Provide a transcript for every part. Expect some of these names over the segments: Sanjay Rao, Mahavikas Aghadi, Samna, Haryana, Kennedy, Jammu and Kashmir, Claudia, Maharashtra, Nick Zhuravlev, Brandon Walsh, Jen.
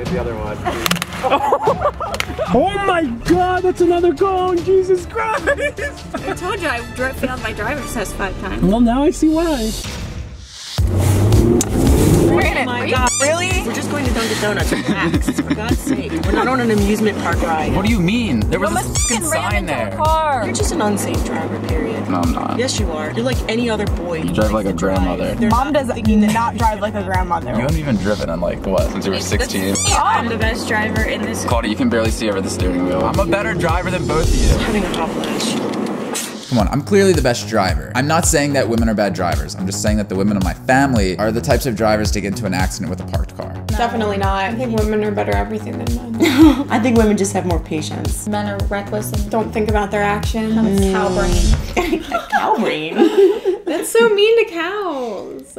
The other one. Oh my God, that's another cone! Jesus Christ! I told you I failed my driver's test 5 times. Well, now I see why. Oh my God. Really? We're just going to Dunkin' Donuts and Max, for God's sake. We're not on an amusement park ride. What do you mean? There was a fucking sign there. You're just an unsafe driver, period. No, I'm not. Yes, you are. You're like any other boy. You drive like a grandmother. Mom doesn't mean to not drive like a grandmother. You haven't even driven in like, what, since you were 16? I'm the best driver in this. Claudia, you can barely see over the steering wheel. I'm a better driver than both of you. I'm having a hot flash. Come on, I'm clearly the best driver. I'm not saying that women are bad drivers. I'm just saying that the women of my family are the types of drivers to get into an accident with a parked car. No. Definitely not. I think women are better at everything than men. I think women just have more patience. Men are reckless and don't think about their actions. I'm a cow brain. Cow brain? That's so mean to cows.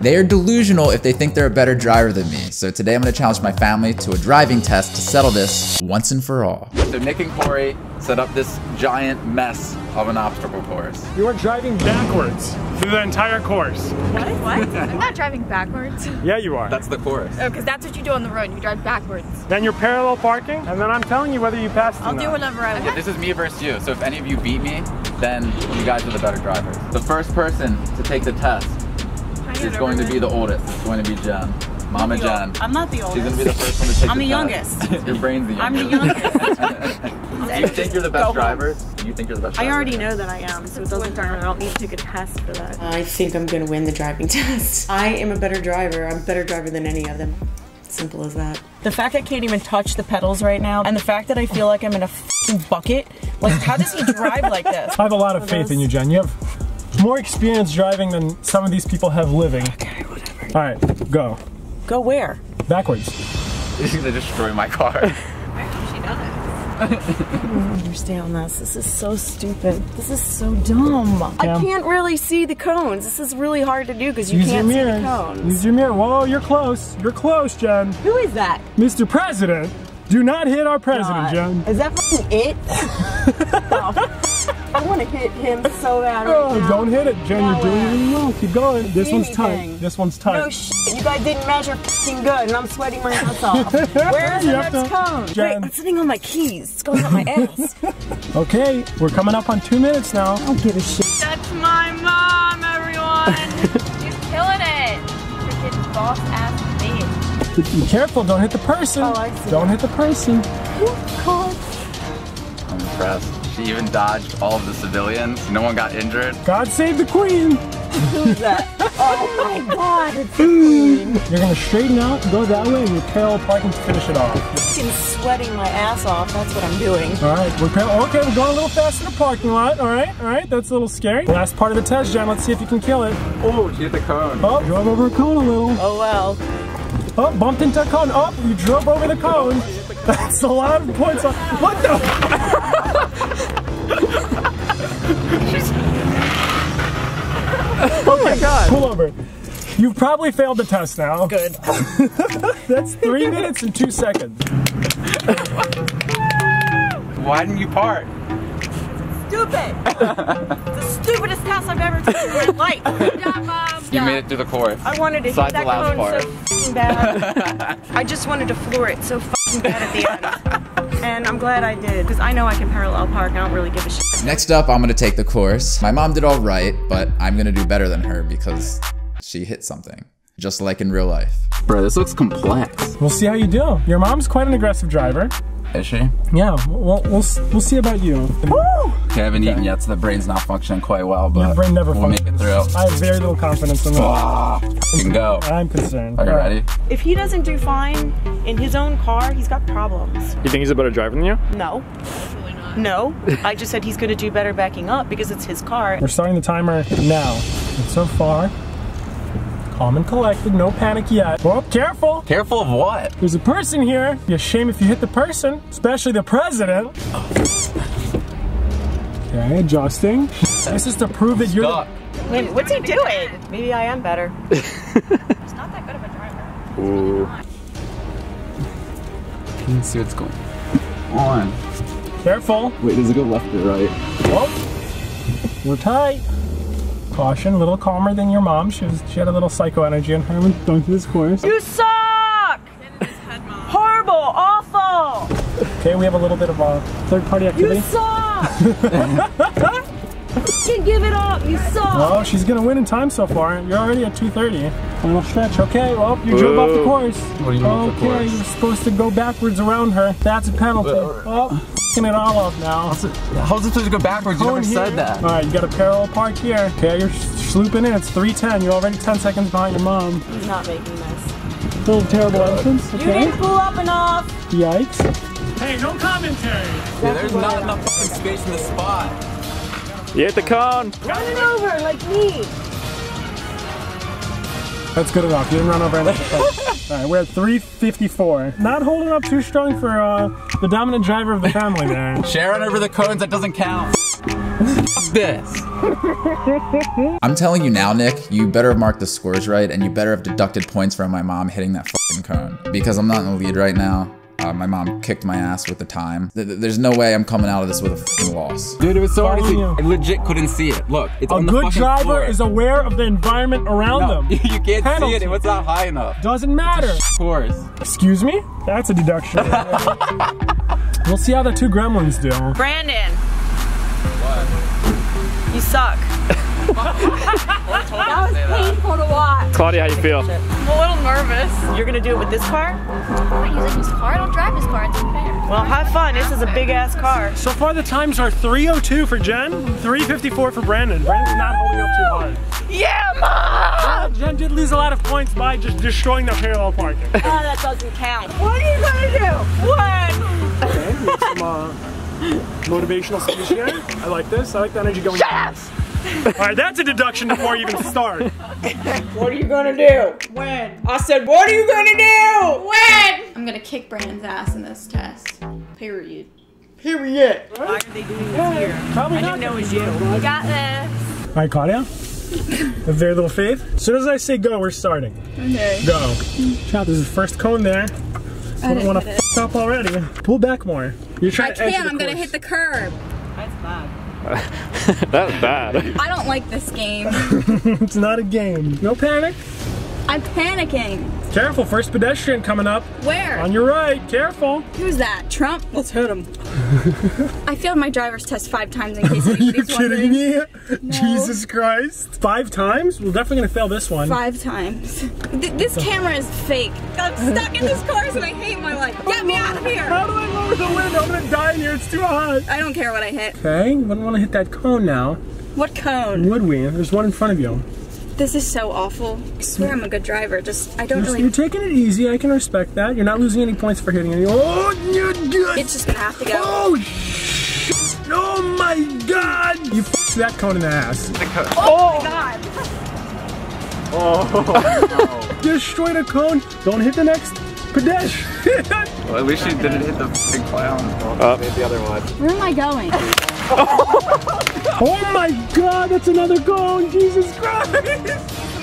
They are delusional if they think they're a better driver than me. So today I'm gonna challenge my family to a driving test to settle this once and for all. So Nick and Cory set up this giant mess of an obstacle course. You are driving backwards through the entire course. What? What? I'm not driving backwards. Yeah, you are. That's the course. Oh, because that's what you do on the road. You drive backwards. Then you're parallel parking, and then I'm telling you whether you passed or not. I'll do whatever I want. Yeah, this is me versus you. So if any of you beat me, then you guys are the better drivers. The first person to take the test is going to be the oldest. It's going to be Jen. Mama Jen. I'm not the oldest. She's going to be the first one to take the test. I'm the youngest. Your brain's the youngest. I'm the youngest. You think you're the best driver? You think you're the best driver? I already know that I am, so it doesn't matter. I don't need to take a test for that. I think I'm going to win the driving test. I am a better driver. I'm a better driver than any of them. Simple as that. The fact that I can't even touch the pedals right now, and the fact that I feel like I'm in a f***ing bucket. Like, how does he drive like this? I have a lot of faith in you, Jen. You have more experience driving than some of these people have living. Okay, whatever. All right, go. Go where? Backwards. This is gonna destroy my car. Why did she know that? I don't understand this. This is so stupid. This is so dumb. Yeah. I can't really see the cones. This is really hard to do because you can't see the cones. Use your mirror. Whoa, you're close. You're close, Jen. Who is that? Mr. President. Do not hit our president, Jen. Is that fucking it? I want to hit him so bad right now. Don't hit it, Jen. You're doing really well. Keep going. This one's tight. This one's tight. No shit. You guys didn't measure f***ing good, and I'm sweating my ass off. Where is the next cone? Jen. Wait, I'm sitting on my keys. It's going up my ass. Okay, we're coming up on 2 minutes now. I don't give a shit. That's my mom, everyone. She's killing it. Freaking boss ass. Be careful, don't hit the person. Oh, I see. Don't hit the person. Oh, God. I'm impressed. She even dodged all of the civilians. No one got injured. God save the queen. Who's that? Oh, my God. It's the queen. You're going to straighten out, go that way, and you're parallel parking to finish it off. I'm sweating my ass off. That's what I'm doing. All right. We're okay, we're going a little fast in the parking lot. All right. All right. That's a little scary. Last part of the test, Jen. Let's see if you can kill it. Oh, she hit the cone. Oh, drove over a cone a little. Oh, well. Oh, bumped into a cone. Oh, you drove over the cone. That's a lot of points. What the? Oh my God. Pull over. You've probably failed the test now. Good. That's 3 minutes and 2 seconds. Why didn't you park? Stupid. It's the stupidest test I've ever taken in my life. Good job, Mom. You made it through the course. I wanted to hit that cone so f***ing bad. I just wanted to floor it so f***ing bad at the end. And I'm glad I did, because I know I can parallel park. I don't really give a shit. Next up, I'm going to take the course. My mom did all right, but I'm going to do better than her because she hit something, just like in real life. Bro, this looks complex. We'll see how you do. Your mom's quite an aggressive driver. Is she? Yeah, we'll see about you. Woo! Okay, I haven't eaten yet, so the brain's not functioning quite well, but your brain never functions. We'll make it through. I have very little confidence in that. You can go. I'm concerned. Are you ready? If he doesn't do fine in his own car, he's got problems. You think he's a better driver than you? No. Absolutely not. No. I just said he's going to do better backing up because it's his car. We're starting the timer now. And so far, calm and collected, no panic yet. Oh, careful! Careful of what? There's a person here. It'd be a shame if you hit the person, especially the president. Okay, adjusting. This is to prove that you're the... Wait, what's he doing? Maybe I am better. He's not that good of a driver. Ooh. Can you see what's going on? Careful. Wait, does it go left or right? Oh, we're tight. Caution, a little calmer than your mom. She had a little psycho energy in her. Don't do this course. You suck! Okay, we have a little bit of a third-party activity. You suck! You can give it up, you suck! Well, she's gonna win in time so far. You're already at 2:30. Final stretch. Okay, well, you drove off the course. What do you mean off the course? You're supposed to go backwards around her. That's a penalty. Oh, f***ing it all up now. How's it supposed to go backwards? You never said that. All right, you got a parallel park here. Okay, you're slooping in. It's 3:10. You're already 10 seconds behind your mom. He's not making this. Little terrible entrance, okay? You didn't pull up enough! Yikes. Hey, no commentary! Yeah, there's not enough fucking space in the spot. You hit the cone! Run it over, like me! That's good enough, you didn't run over anything. Alright, we're at 3:54. Not holding up too strong for the dominant driver of the family there. Sharon over the cones, that doesn't count. This. I'm telling you now, Nick, you better have marked the scores right, and you better have deducted points from my mom hitting that fucking cone. Because I'm not in the lead right now. My mom kicked my ass with the time. There's no way I'm coming out of this with a fucking loss. Dude, it was so hard to see. I legit couldn't see it. Look, it's on the fucking floor. A good driver is aware of the environment around them. You can't see it. It was not high enough. Doesn't matter. Of course. Excuse me? That's a deduction. We'll see how the two gremlins do. Brandon. You suck. That was painful to watch. Claudia, how you feel? I'm a little nervous. You're gonna do it with this car? I'm not using this car. I don't drive this car. It's unfair. Well, have fun. This is a big ass car. So far, the times are 3:02 for Jen, 3:54 for Brandon. Brandon's not holding up too hard. Yeah, mom. Well, Jen did lose a lot of points by just destroying the parallel parking. Oh, that doesn't count. What are you gonna do? What? Okay, make some, motivational speech here. I like this. I like the energy going. Yes! Alright, that's a deduction before you even start. What are you gonna do? When? I said, what are you gonna do? When? I'm gonna kick Brandon's ass in this test. Period. Period. Why are they doing this here? Probably not. I didn't know it was you. We got this. Alright, Claudia. With very little faith. As soon as I say go, we're starting. Okay. Go. Chop, this is the first cone there. I don't want to f*** up already. Pull back more. You're trying to exit the course. I'm going to hit the curb. That's bad. That's bad. I don't like this game. It's not a game. No panic. I'm panicking. Careful, first pedestrian coming up. Where? On your right, careful. Who's that? Trump? Let's hit him. I failed my driver's test 5 times in case anybody's wondering. Are you kidding me? No. Jesus Christ. 5 times? We're definitely gonna fail this one. 5 times. This camera is fake. I'm stuck in this course and I hate my life. Get me out of here. How do I lower the window? I'm gonna die in here, it's too hot. I don't care what I hit. Okay, we don't wanna hit that cone now. What cone? Would we? There's one in front of you. This is so awful. I swear I'm a good driver, just I don't really... You're taking it easy, I can respect that. You're not losing any points for hitting any... Oh, it's just gonna have to go. Oh, oh my God! You f***ed that cone in the ass. Oh my God! Oh! Destroyed a cone! Don't hit the next pedestrian! Well, at least you didn't hit the f***ing clown. Well, made the other one. Where am I going? Oh my God, that's another cone! Jesus Christ!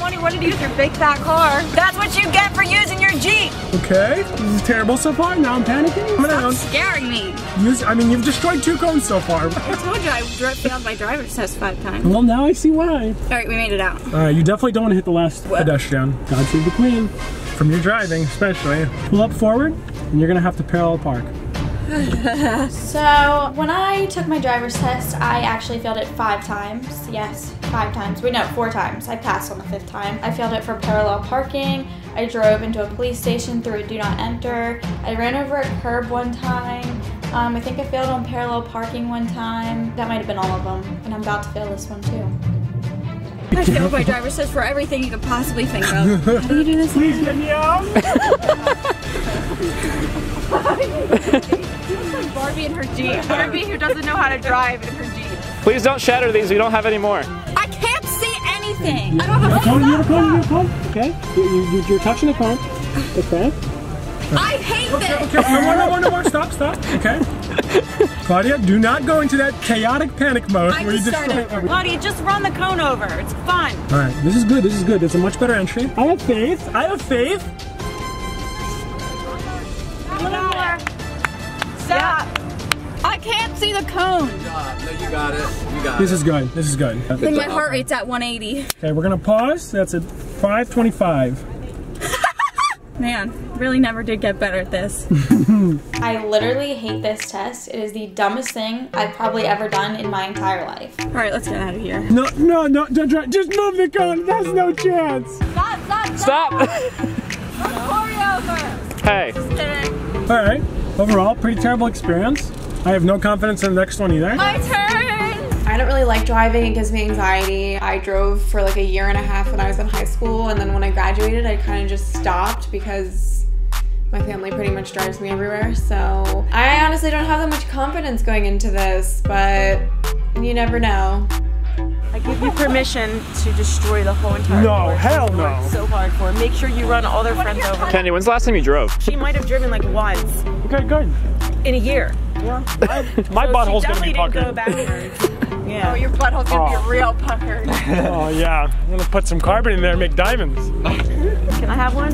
What did you use your big fat car? That's what you get for using your Jeep! Okay, this is terrible so far. Now I'm panicking. Stop scaring me. I mean, you've destroyed 2 cones so far. I told you I failed my driver's test 5 times. Well, now I see why. Alright, we made it out. Alright, you definitely don't want to hit the last pedestrian. God save the Queen. From your driving, especially. Pull up forward, and you're gonna have to parallel park. So, when I took my driver's test, I actually failed it 5 times. Yes, 5 times. Wait, no, 4 times. I passed on the 5th time. I failed it for parallel parking. I drove into a police station through a do not enter. I ran over a curb 1 time. I think I failed on parallel parking 1 time. That might have been all of them. And I'm about to fail this one too. I failed my driver's test for everything you could possibly think of. How do you do this? Please get me out! It's like Barbie in her Jeep. Barbie who doesn't know how to drive in her Jeep. Please don't shatter these, we don't have any more. I can't see anything! I don't have a phone. Okay, you're touching the phone. Okay. I hate this! Okay, no more, stop, okay. Claudia, do not go into that chaotic panic mode where you destroy everything. Claudia, just run the cone over, it's fun. Alright, this is good, it's a much better entry. I have faith. Stop. I can't see the cone. No, you got it, This is good. I think my heart rate's at 180. Okay, we're gonna pause, that's at 5:25. Man, really never did get better at this. I literally hate this test. It is the dumbest thing I've probably ever done in my entire life. All right, let's get out of here. No, no, no, don't try. Just move the cone. There's no chance. Stop, stop, stop. Stop. Hey. All right, overall, pretty terrible experience. I have no confidence in the next one either. My turn! I don't really like driving, it gives me anxiety. I drove for like 1.5 years when I was in high school, and then when I graduated, I kind of just stopped because my family pretty much drives me everywhere, so I honestly don't have that much confidence going into this, but you never know. I give you permission to destroy the whole entire world. No, hell no. It's so hard for it. Make sure you run all their friends over. Kennedy, when's the last time you drove? She might have driven like once. Okay, good. In a year. Yeah. My butthole's gonna be puckered. Go backwards. Yeah. Oh, your butthole's gonna be real puckered. Oh yeah. I'm gonna put some carbon in there and make diamonds. Can I have one?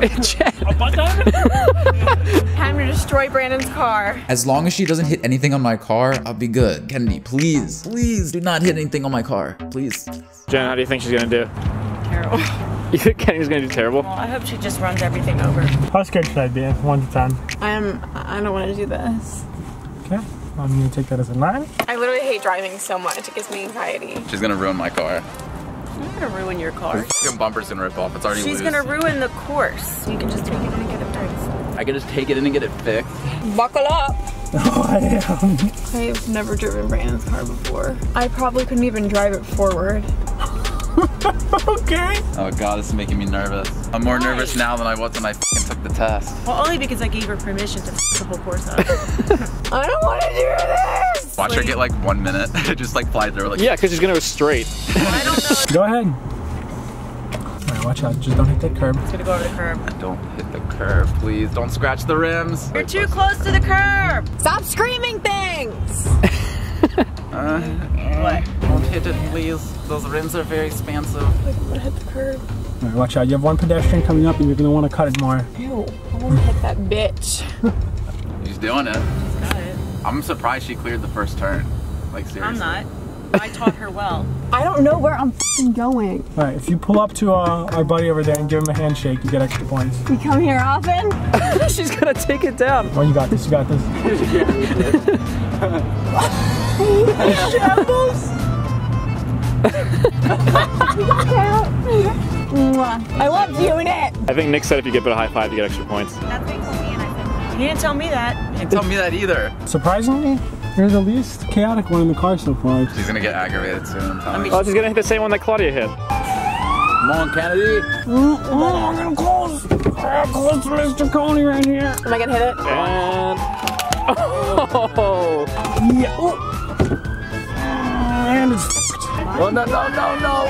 A butt diamond? Time to destroy Brandon's car. As long as she doesn't hit anything on my car, I'll be good. Kennedy, please, please do not hit anything on my car. Please. Jen, how do you think she's gonna do? Terrible. You think Kennedy's gonna do terrible? Well, I hope she just runs everything over. How scared should I be? 1 to 10. I don't want to do this. Okay, I'm gonna take that as a 9. I literally hate driving so much. It gives me anxiety. She's gonna ruin my car. I'm not gonna ruin your car. Your bumper's gonna rip off. It's already loose. She's gonna ruin the course. You can just take it in and get it fixed. I can just take it in and get it fixed. Buckle up. Oh, I am. I've never driven Brandon's car before. I probably couldn't even drive it forward. Okay. Oh god, this is making me nervous. I'm more nervous now than I was when I took the test. Well, only because I gave her permission to the whole course up. I don't want to do this! Watch her get like 1 minute. Just like fly through. Like, yeah, because she's going to go straight. I don't know. Go ahead. Alright, watch out. Just don't hit the curb. It's going to go over the curb. I don't hit the curb, please. Don't scratch the rims. You're too close to the curb. Stop screaming things! What? Don't hit it, please. Those rims are very expansive. I don't want to hit the curb. All right, watch out. You have one pedestrian coming up and you're going to want to cut it more. Ew, I want to hit that bitch. She's doing it. She's got it. I'm surprised she cleared the first turn. Like, seriously. I'm not. I taught her well. I don't know where I'm f***ing going. All right, if you pull up to our buddy over there and give him a handshake, you get extra points. You come here often? She's going to take it down. Oh, you got this, you got this. Shambles! I love doing it. I think Nick said if you get a bit of high five, you get extra points. That's what he told me, and I said, he didn't tell me that. He didn't tell me that either. Surprisingly, you're the least chaotic one in the car so far. She's gonna get aggravated soon. Oh, she's gonna hit the same one that Claudia hit. Come on, Kennedy. I'm gonna close. I'm close to Mr. Coney right here. Am I gonna hit it? And oh, yeah. And it's. Oh, no, no, no, no!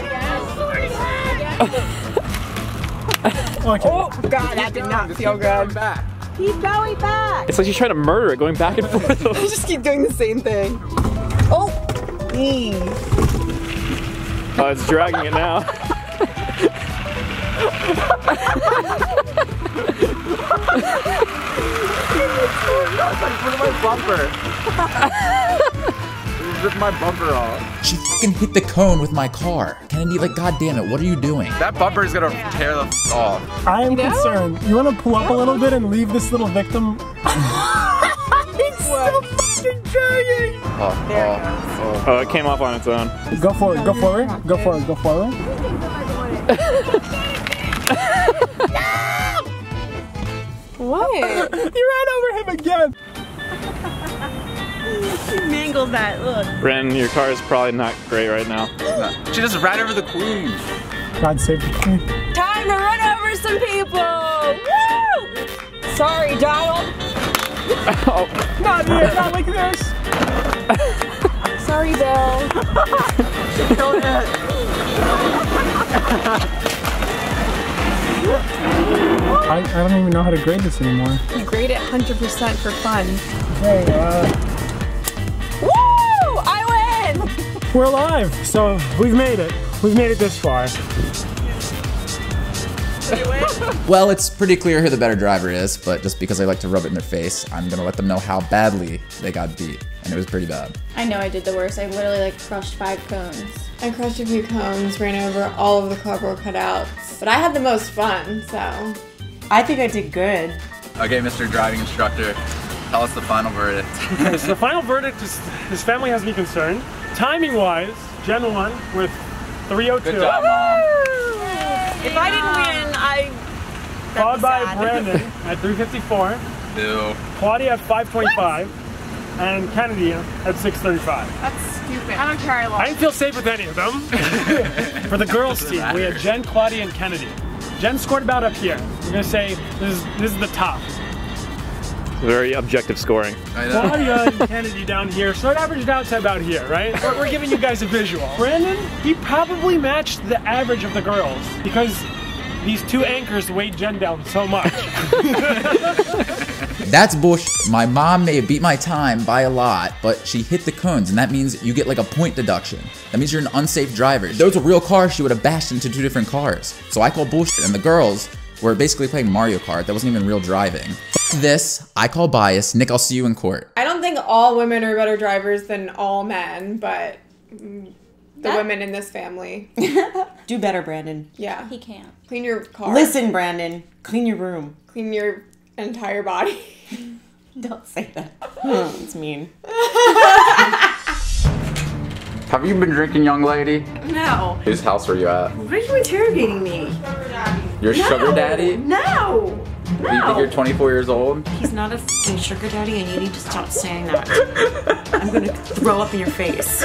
Oh, God, that did not feel good. Keep going back! It's like she's trying to murder it, going back and forth. I just keep doing the same thing. Oh! Oh, it's dragging it now. That's like for my bumper. Rip my bumper off. She fucking hit the cone with my car. Kennedy, like, god damn it, what are you doing? That bumper is gonna tear the f off. I am concerned. You wanna pull up a little bit and leave this little victim? It's so fucking giant. Oh, it came off on its own. Go forward, go forward, go forward, go forward. What? You ran over him again. She mangled that, look. Brandon, your car is probably not great right now. She just ran over the queen. God save the queen. Time to run over some people! Woo! Sorry, Donald. Oh. Not here, not like this. Sorry, Bill. She killed it. I don't even know how to grade this anymore. You grade it 100% for fun. Hey, we're alive, so we've made it. We've made it this far. Well, it's pretty clear who the better driver is, but just because I like to rub it in their face, I'm gonna let them know how badly they got beat, and it was pretty bad. I know I did the worst. I literally like crushed 5 cones. I crushed a few cones, ran over all of the cardboard cutouts, but I had the most fun, so. I think I did good. Okay, Mr. Driving Instructor, tell us the final verdict. So the final verdict is his family has me concerned. Timing-wise, Jen won with 3:02. Good job, Mom. If I didn't win, followed by Brandon at 3:54. Ew. Claudia at 5:25. And Kennedy at 6:35. That's stupid. I don't care. I didn't feel safe with any of them. For the girls' team, we had Jen, Claudia, and Kennedy. Jen scored about up here. We're gonna say this is the top. Very objective scoring. I know. Claudia and Kennedy down here, so it averaged out to about here, right? We're giving you guys a visual. Brandon, he probably matched the average of the girls because these two anchors weighed Jen down so much. That's bullshit. My mom may have beat my time by a lot, but she hit the cones, and that means you get like a point deduction. That means you're an unsafe driver. If there was a real car, she would have bashed into two different cars. So I call bullshit, and the girls were basically playing Mario Kart. That wasn't even real driving. F this, I call bias. Nick, I'll see you in court. I don't think all women are better drivers than all men, but the women in this family. Do better, Brandon. Yeah. He can't. Clean your car. Listen, Brandon. Clean your room. Clean your entire body. Don't say that. It's mean. Have you been drinking, young lady? No. Whose house were you at? Why are you interrogating me? Sugar daddy. Your sugar daddy? No. No. Do you think you're 24 years old? He's not a f***ing sugar daddy, and you need to stop saying that. I'm going to throw up in your face.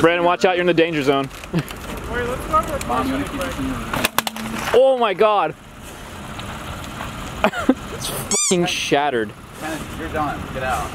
Brandon, watch out, you're in the danger zone. Wait, let's go over the top. Oh my god. It's f***ing shattered. You're done, get out.